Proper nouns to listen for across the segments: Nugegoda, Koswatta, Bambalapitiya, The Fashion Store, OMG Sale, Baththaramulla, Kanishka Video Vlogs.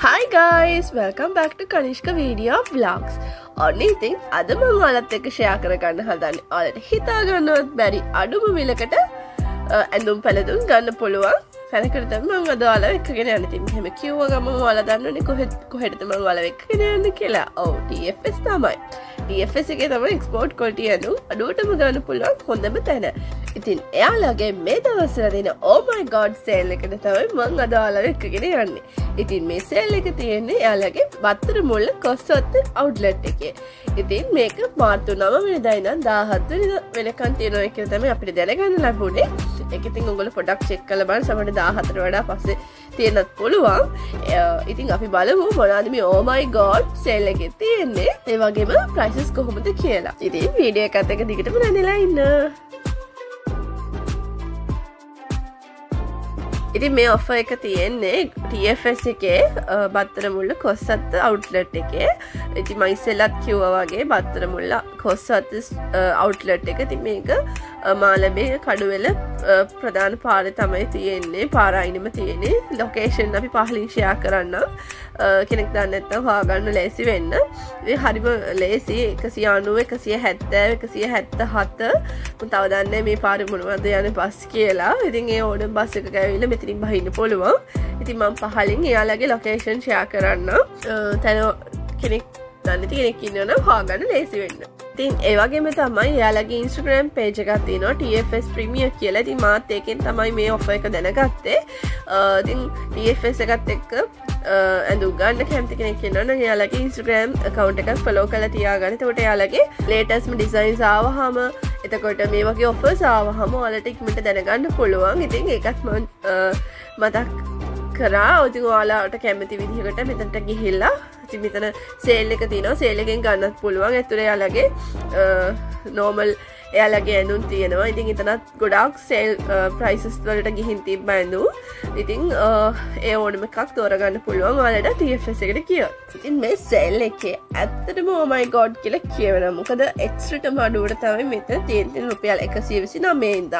Hi guys, welcome back to Kanishka Video Vlogs. Or anything, other mangalat take a shakarakan hadan or hitaganot berry adumilakata and umpaladun gana pulua, Fanakatan mangadala, Kagan anything, him a Kuagamangala than Kohit the Mangala Kinan the Killa. Oh, DFS Tamai. DFS again, our export quality and Adutamagana pulua, Kondamatana. It's in Ayalage, Metaversadina, oh my god, sale like a third mangadala Kagan. ඉතින් මේ sale එක තියෙන්නේ එයාලගේ වත්තරමුල්ල කොස්සොත් outlet එකේ. ඉතින් මේක මාර්තු 9 වෙනිදා ඉඳන් 17 වෙනිදා වෙනකන් තියෙනවා කියලා තමයි අපිට දැනගන්න ලැබුණේ. ඒක ඉතින් ඔයගොල්ලෝ පොඩ්ඩක් check කරලා බලන්න සමහරවිට 14 වඩා පස්සේ තියෙනත් පුළුවන්. ඉතින් අපි බලමු මොනවාද මේ oh my god sale එකේ තියෙන්නේ. ඒ වගේම prices කොහොමද කියලා. ඉතින් වීඩියෝ එකත් එක දිගටම රැඳිලා ඉන්න. ඉතින් මේ offer එක තියෙන්නේ TFS එකේ බත්තරමුල්ල කොස්සත් outlet එකේ. ඉතින් මම ඉස්සෙල්ලත් කිව්වා වගේ බත්තරමුල්ල කොස්සත් outlet එක. ඉතින් මේක මාළඹේ කඩුවෙල ප්‍රධාන පාරේ තමයි තියෙන්නේ. පාර අයිනෙම තියෙන්නේ. location අපි පහලින් share කරන්න. කෙනෙක් දන්නේ නැත්නම් හොයාගන්න ලේසි වෙන්න. ඉතින් හරිම ලේසි 190 170 177. මම තව දන්නේ මේ පාරේ මොනවද යන්නේ බස් කියලා. ඉතින් ඒ order බස් එකක ඇවිල්ලා මෙතනින් බහින්න පුළුවන්. ඉතින් මම පහලින් එයාලගේ location share කරන්න. තන කෙනෙක් දන්නේ තියෙනෙක් ඉන්නවනම් හොයාගන්න ලේසි වෙන්න. ඉතින් ඒ වගේම තමයි එයාලගේ Instagram page එකක් තියෙනවා TFS Premier කියලා. ඉතින් මාත් ඒකෙන් තමයි මේ offer එක දැනගත්තේ. ඉතින් TFS එකත් එක්ක ඇඳුම් ගන්න කැමති කෙනෙක් ඉන්නවනම් එයාලගේ Instagram account එකත් follow කරලා තියාගන්න. එතකොට එයාලගේ latest designs ආවහම එතකොට මේ වගේ offers ආවහම ඔයාලට ඉක්මනට දැනගන්න පුළුවන්. ඉතින් ඒකත් මම මතක් කරා. ඔතින් ඔයාලට කැමති විදිහකට මෙතනට ගිහිල්ලා ඉතින් මෙතන sale එක තියෙනවා. sale එකෙන් ගන්නත් පුළුවන්. ඇතුලේ යාලගේ normal එයාලගේ ඇඳුම් තියෙනවා. ඉතින් එතනත් ගොඩාක් sale prices වලට ගිහින් තිබ්බ ඇඳුම්. ඉතින් ඒ ඕනම එකක් තෝරගන්න පුළුවන් ඔයාලට TFS එකට කියලා. ඉතින් මේ sale එකේ ඇත්තටම oh my god කියලා කියනවා. මොකද එක්ස්ට්‍රාටම අඩුවට තමයි මෙතන තියෙන්නේ රුපියල් 129 ඉඳන්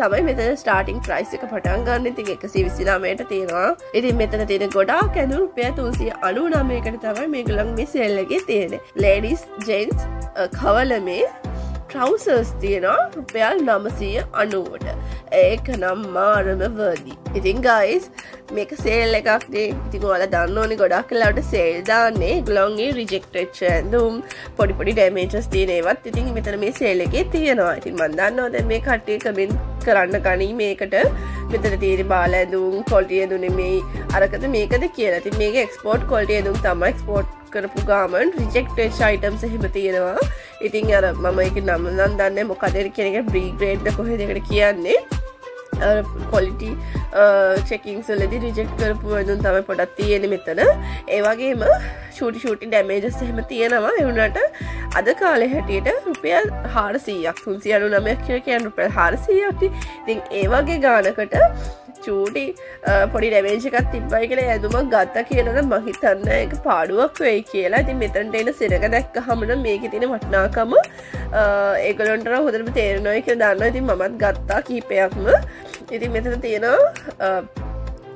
තමයි මෙතන starting price එක පටන් ගන්න. ඉතින් 129ට තියෙනවා. ඉතින් මෙතන තියෙන ගොඩාක් ඇඳුම් රුපියල් 399කට තමයි මේගොල්ලන් මේ sale එකේ තියෙන්නේ. ladies gents කවලමේ trousers තියෙනවා රුපියල් 990ට. ඒක නම් මාරම වර්දි. ඉතින් guys මේක sale එකක් නේ. ඉතින් ඔයාලා දන්නෝනේ ගොඩක් වෙලාවට sale දාන්නේ ඒගොල්ලෝගේ rejected ඇඳුම් පොඩි පොඩි damages තියෙන ඒවත්. ඉතින් මෙතන මේ sale එකේ තියෙනවා. ඉතින් මම දන්නවා දැන් මේ කට්ටිය comment කරන්න ගනී මේකට මෙතන තියෙන බාල ඇඳුම් quality ඇඳුම් නෙමෙයි අරකට මේකද කියලා. ඉතින් මේක export quality ඇඳුම් තමයි. export කරපු garment rejected items එහෙම තියෙනවා. ඉතින් අර මම ඒක නම් නම් දන්නේ මොකද කෙනෙක් pre-grade ද කොහෙද ඒකට කියන්නේ. quality checking වලදී reject කරපු ඇඳුම් තමයි පොඩක් තියෙන්නේ මෙතන. ඒ වගේම ෂූටි damages එහෙම තියෙනවා. ඒ වුණාට අද කාලේ හැටියට රුපියල් 400ක් 399ක් කියලා කියන රුපියල් 400ක්. ඉතින් ඒ වගේ ගානකට චූටි පොඩි damage එකක් තිබ්බයි කියලා ඇඳුමක් ගත්තා කියනනම් මම හිතන්නේ ඒක පාඩුවක් වෙයි කියලා. ඉතින් මෙතනට එන සෙනඟ දැක්කහම නම් මේකේ තියෙන වටිනාකම ඒගොල්ලන්ට හොඳටම තේරෙනවා කියලා දන්නවා. ඉතින් මමත් ගත්තා කීපයක්ම. ඉතින් මෙතන තියෙනවා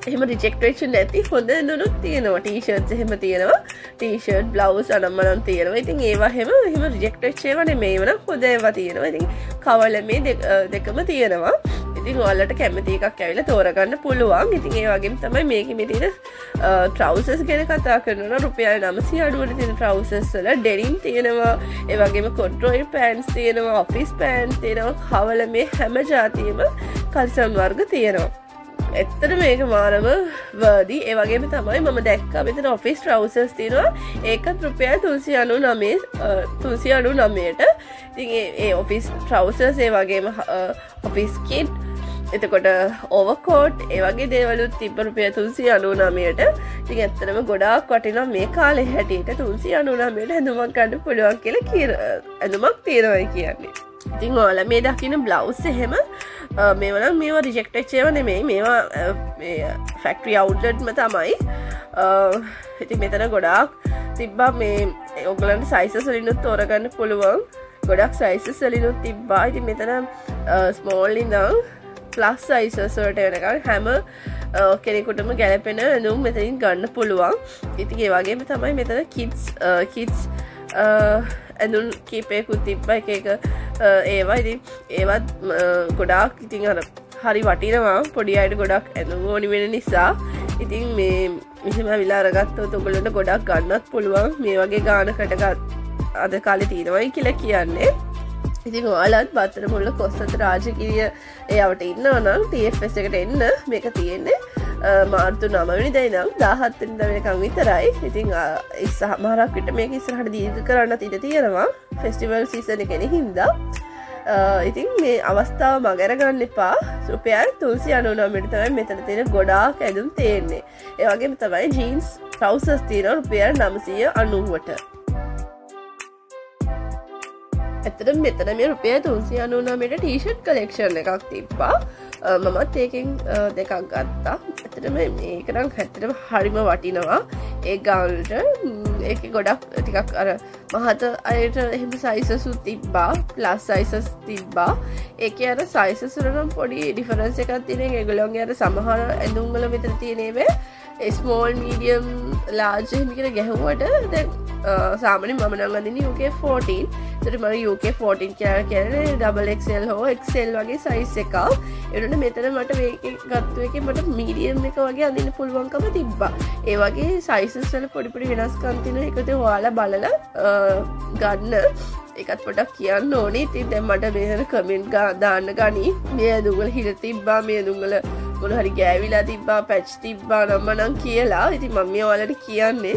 එහෙම rejection නැති හොඳ ඇඳුනුත් තියෙනවා. t-shirts එහෙම තියෙනවා. t-shirt blouse අනම්මනම් තියෙනවා. ඉතින් ඒවා එහෙම rejected ඒවා නෙමෙයි වන හොඳ ඒවා තියෙනවා. ඉතින් කවල මේ දෙකම තියෙනවා. ඉතින් ඔයාලට කැමති එකක් ඇවිල්ලා තෝරගන්න පුළුවන්. ඉතින් ඒ වගේම තමයි මේකේ මේ තියෙන trousers ගැන කතා කරනවා. රුපියල් 900 අඩුවට තියෙන trousers වල denim තියෙනවා. ඒ වගේම corduroy pants තියෙනවා. office pants තියෙනවා. කවල මේ හැම જાතියෙම කල්සම් වර්ග තියෙනවා. ඇත්තට මේක මාරම වර්දි. ඒ වගේම තමයි මම දැක්කා මෙතන ඔෆිස් ට්‍රවුසර්ස් තියෙනවා. ඒකත් රුපියල් 399ට. ඉතින් ඒ ඔෆිස් ට්‍රවුසර්ස් ඒ වගේම ඔෆිස් කිට් එතකොට ඕවර්කෝට් ඒ වගේ දේවලුත් තිබ්බ රුපියල් 399ට. ඉතින් ඇත්තටම ගොඩාක් වටිනවා මේ කාලේ හැටියට 399ට ඇඳුමක් ගන්න පුළුවන් කියලා කියන ඇඳුමක් තියෙනවා කියන්නේ. ඉතින් ඔයාලා මේ දකින්න බ්ලවුස් එහෙම මේවා නම් මේවා rejected ඒවා නෙමෙයි. මේවා මේ factory outlet ම තමයි. ඉතින් මෙතන ගොඩාක් තිබ්බා මේ ඔයගලන්ට sizes වලිනුත් තෝරගන්න පුළුවන්. ගොඩක් sizes වලිනුත් තිබ්බා. ඉතින් මෙතන small ඉඳන් plus sizes වලට වෙනකන් හැම කෙනෙකුටම ගැලපෙන ඇඳුම් මෙතනින් ගන්න පුළුවන්. ඉතින් ඒ වගේම තමයි මෙතන kids ඇඳුම් කීපයකුත් තිබ්බා එක එක ඒවා. ඉතින් ඒවත් ගොඩාක් ඉතින් අර හරි වටිනවා පොඩි අයට ගොඩක් ඇඳුම් ඕනි වෙන නිසා. ඉතින් මේ මෙහෙම අවිලා අරගත්තොත් ඔයගොල්ලන්ට ගොඩක් ගන්නත් පුළුවන්. මේ වගේ ගානකට අද කාලේ තියෙනවායි කියලා කියන්නේ. ඉතින් ඔයාලත් බත්තරමුල්ල කොස්සත රාජකීය එයාවට ඉන්නවා නම් TFS එකට එන්න. මේක තියෙන්නේ මාර්තු 9 වෙනිදා ඉඳන් 17 වෙනිදා වෙනකන් විතරයි. ඉතින් සමහරක් විට මේක ඉස්සරහට දීර්ඝ කරන්න ඉඩ තියෙනවා ෆෙස්ටිවල් සීසන් එකනේ හින්දා. ඉතින් මේ අවස්ථාව මගහැර ගන්න එපා. රුපියල් 399ට තමයි මෙතන තියෙන ගොඩාක් ඇඳුම් තියෙන්නේ. ඒ වගේම තමයි ජීන්ස් ට්‍රවුසර්ස් තියෙනවා රුපියල් 990ට. ඇත්තටම මෙතන මේ රුපියල් 399ට ටී-ෂර්ට් කලෙක්ෂන් එකක් තිබ්බා. මමත් ඒකෙන් දෙකක් ගත්තා. ඇත්තටම මේක නම් ඇත්තටම හරිම වටිනවා. ඒ ගානට ඒකේ ගොඩක් ටිකක් අර මහත අයට එහෙම සයිසස් උත් තිබ්බා. ප්ලස් සයිසස් තිබ්බා. ඒකේ අර සයිසස් වල නම් පොඩි ඩිෆරන්ස් එකක් තියෙනවා. ඒගොල්ලෝගේ අර සමහර ඇඳුම් වල විතර තියෙන ඒවා small, medium, large එහෙම කියලා ගැහුවට දැන් සාමාන්‍යයෙන් මම නම් අඳින්නේ UK 14. ඒතර මම UK 14 කියන්නේ double XL හෝ XL වගේ size එකක්. ඒනොට මෙතන මට මේකේ ගත්ත එකේ මට medium එක වගේ අඳින්න පුළුවන්කම තිබ්බා. ඒ වගේ sizes වල පොඩි පොඩි වෙනස්කම් තියෙන එකද ඔයාලා බලලා ගන්න. ඒකත් පොඩ්ඩක් කියන්න ඕනේ. ඉතින් දැන් මට මෙහෙර comment දාන්න ගනි. මේ ඇඳුම්වල හිර තිබ්බා, මේ ඇඳුම්වල මොන හරි ගෑවිලා තිබ්බා, පැච් තිබ්බා නම් මනම් කියලා. ඉතින් මම මේ ඔයාලට කියන්නේ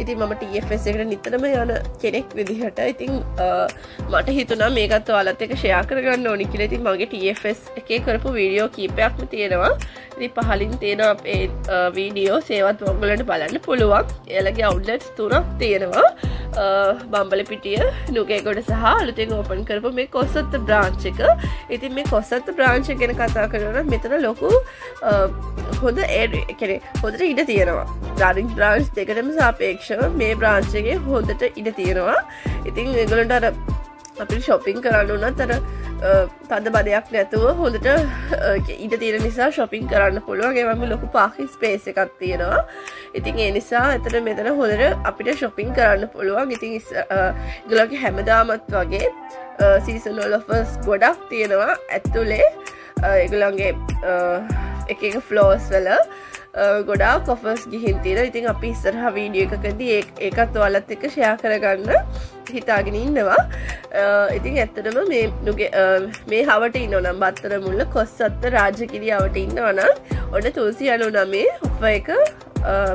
ඉතින් මම TFS එකට නිතරම යන කෙනෙක් විදිහට ඉතින් මට හිතුණා මේකත් ඔයාලත් එක්ක ෂෙයා කරගන්න ඕනි කියලා. ඉතින් මගේ TFS එකේ කරපු වීඩියෝ කීපයක්ම තියෙනවා. ඉතින් පහලින් තියෙන අපේ වීඩියෝ සේවත් ඔයගොල්ලන්ට බලන්න පුළුවන්. එයාලගේ අවුට්ලට්ස් 3ක් තියෙනවා. බම්බලපිටිය, නුගේගොඩ සහ අලුතෙන් ඕපන් කරපු මේ කොසත් බ්‍රාන්ච් එක. ඉතින් මේ කොසත් බ්‍රාන්ච් එක ගැන කතා කරනවා නම් මෙතන ලොකු හොඳ හොඳට ඉඩ තියෙනවා. ඩාර්ලින් බ්‍රාන්ච් දෙකටම සාපේක්ෂව මේ බ්‍රාන්ච් එකේ හොඳට ඉඩ තියෙනවා. ඉතින් ඒගොල්ලන්ට අර අපිට shopping කරන්න උනත් අර තද බදයක් නැතුව හොඳට ඉඩ තියෙන නිසා shopping කරන්න පුළුවන්. ඒ වගේම ලොකු parking space එකක් තියෙනවා. ඉතින් ඒ නිසා ඇත්තට මෙතන හොඳට අපිට shopping කරන්න පුළුවන්. ඉතින් ඒගොල්ලෝගේ හැමදාමත් වගේ seasonal offers ගොඩක් තියෙනවා ඇතුලේ. ඒගොල්ලන්ගේ එක එක floors වල ගොඩාක් offers ගිහින් තියෙනවා. ඉතින් අපි ඉස්සරහ වීඩියෝ එකකදී ඒකත් ඔයාලත් එක්ක ෂෙයා කරගන්න හිතාගෙන ඉන්නවා. ඉතින් ඇත්තටම මේ හවට ඉන්නවා නම් බත්තරමුල්ල කොස්සත්ත රාජගිරිය හවට ඉන්නවා නම් ඔන්න 399 offer එක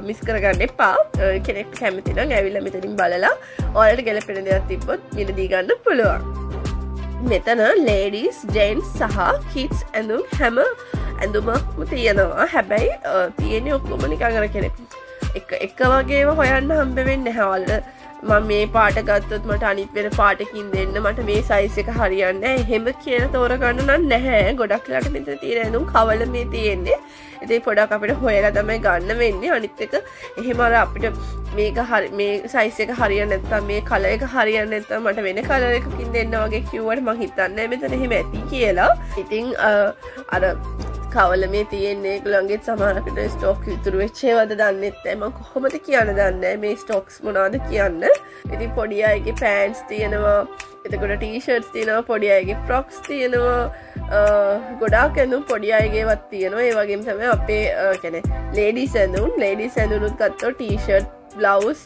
මිස් කරගන්න එපා. කෙනෙක් කැමති නම් ඇවිල්ලා මෙතනින් බලලා ඔයාලට ගැලපෙන දේවල් තිබ්බොත් මිලදී ගන්න පුළුවන්. මෙතන ladies, gents සහ kids ඇඳුම් හැම ඇඳුමක්ම තියෙනවා. හැබැයි තියෙන ඔක්කොම නිකන් අර කෙනෙක් එක වගේම හොයන්න හම්බ වෙන්නේ නැහැ. ඔයාලට මම මේ පාට ගත්තොත් මට අනිත් වෙන පාටකින් දෙන්න, මට මේ size එක හරියන්නේ නැහැ එහෙම කියලා තෝරගන්න නම් නැහැ. ගොඩක් වෙලාට මෙතන තියෙන ඇඳුම් කවල මේ තියෙන්නේ. ඉතින් පොඩක් අපිට හොයලා තමයි ගන්න වෙන්නේ. අනිත් එක එහෙම අර අපිට මේක හරි මේ size එක හරියන්නේ නැත්නම් මේ color එක හරියන්නේ නැත්නම් මට වෙන color එකකින් දෙන්න වගේ කිව්වට මම හිතන්නේ මෙතන එහෙම ඇති කියලා. ඉතින් අර කවල මේ තියෙන්නේ ඒගොල්ලන්ගේ සමහරකට stock ඉතුරු වෙච්ච ඒවාද දන්නේ නැහැ. මම කොහොමද කියන්න දන්නේ මේ stocks මොනවද කියන්න. ඉතින් පොඩි අයගේ pants තියෙනවා, එතකොට ටී-ෂර්ට්ස් තියෙනවා, පොඩි අයගේ frocks තියෙනවා, ගොඩාක් ඇඳුම් පොඩි අයගේවත් තියෙනවා. ඒ වගේම තමයි අපේ يعني ladies ඇඳුම්ත් ගත්තොත් T shirt, blouse,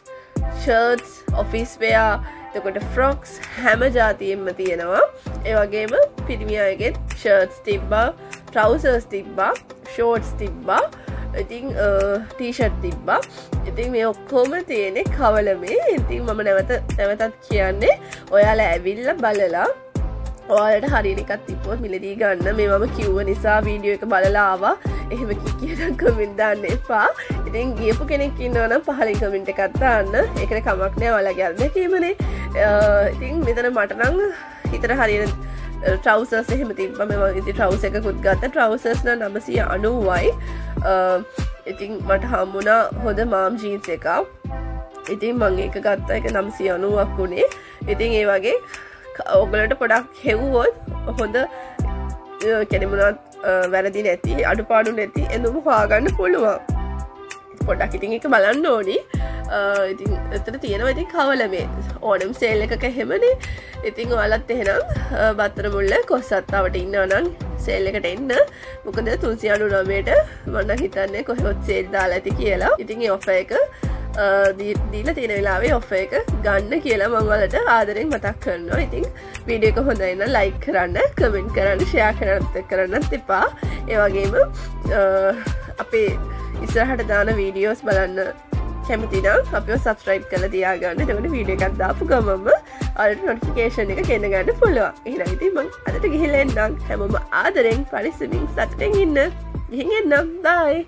shirts, office wear, එතකොට frocks හැම જાතියෙම තියෙනවා. ඒ වගේම පිරිමි අයගේ shirts තිබ්බා, trousers තිබ්බා, shorts තිබ්බා, ඉතින් ටී-ෂර්ට් තිබ්බා. ඉතින් මේ ඔක්කොම තියෙන්නේ කවලමේ. ඉතින් මම නැවතත් කියන්නේ ඔයාලා ඇවිල්ලා බලලා ඔයාලට හරියන එකක් තිබ්බොත් මිලදී ගන්න. මේ මම කිව්ව නිසා වීඩියෝ එක බලලා ආවා. එහෙම කිව්වනම් කමෙන්ට් දාන්න එපා. ඉතින් ගියපු කෙනෙක් ඉන්නවනම් පහලින් කමෙන්ට් එකක් දාන්න. ඒකට කමක් නෑ ඔයාලගේ අත්දැකීමනේ. ඉතින් මෙතන මට නම් හිතට හරියන trousers එහෙම තිබ්බා. මම ඉතින් trousers එකකුත් ගත්තා. trousers නම් 990යි. ඉතින් මට හම්බුණා හොඳ mom jeans එකක්. ඉතින් මම ඒක ගත්තා. ඒක 990ක් උනේ. ඉතින් ඒ වගේ ඔයගලට පොඩක් හෙව්වොත් හොඳ කෙනෙකුට වැරදි නැති අඩුපාඩු නැති එඳුම හොයාගන්න පුළුවන්. පොඩක් ඉතින් ඒක බලන්න ඕනි. ඉතින් අතට තියෙනවා ඉතින් කවල මේ ඕනම් සේල් එකක හැමනේ. ඉතින් ඔයාලත් එහෙනම් බත්තරමුල්ල කොස්සත්තාවට ඉන්නවා නම් සේල් එකට එන්න. මොකද 399ට මම නම් හිතන්නේ කොහොමද සේල් දාලා ඇති කියලා. ඉතින් මේ ඔෆර් එක දීලා තියෙන වෙලාවේ ඔෆර් එක ගන්න කියලා මම ඔයාලට ආදරෙන් මතක් කරනවා. ඉතින් වීඩියෝ එක හොඳයි නම් ලයික් කරන්න, කමෙන්ට් කරන්න, ෂෙයා කරන්නත් එපා. ඒ වගේම අපේ ඉස්සරහට දාන වීඩියෝස් බලන්න කැමති නම් අපිව subscribe කරලා තියාගන්න. එතකොට වීඩියෝ එකක් දාපු ගමන්ම ඔයාලට notification එක ගෙන ගන්න පුළුවන්. එහෙනම් ඉතින් මම අදට ගිහිල්ලා එන්නම්. හැමෝම ආදරෙන් පරිස්සමින් සතුටින් ඉන්න. ගිහින් එන්නම්. බයි.